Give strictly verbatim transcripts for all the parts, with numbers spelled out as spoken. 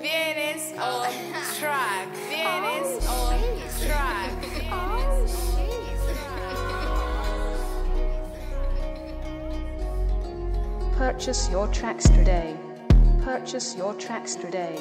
Vienes on track. Vienes on track. Oh, jeez. Purchase your tracks today. Purchase your tracks today.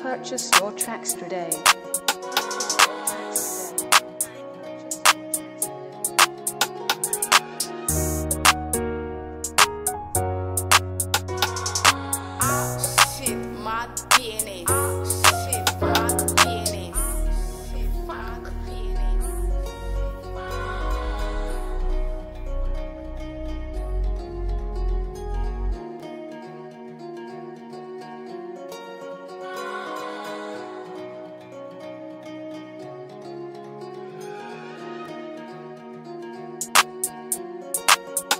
Purchase your tracks today. Purchase your tracks today. Oh shit, my D N A. Oh shit, my D N A. Fuck D N A. Today. Purchase your tracks today. Oh shit,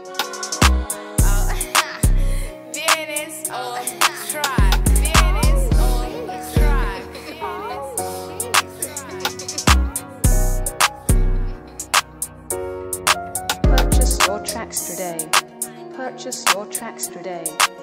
my D N A. Oh shit, my D N A. Oh shit, my Purchase your tracks today. Purchase your tracks today.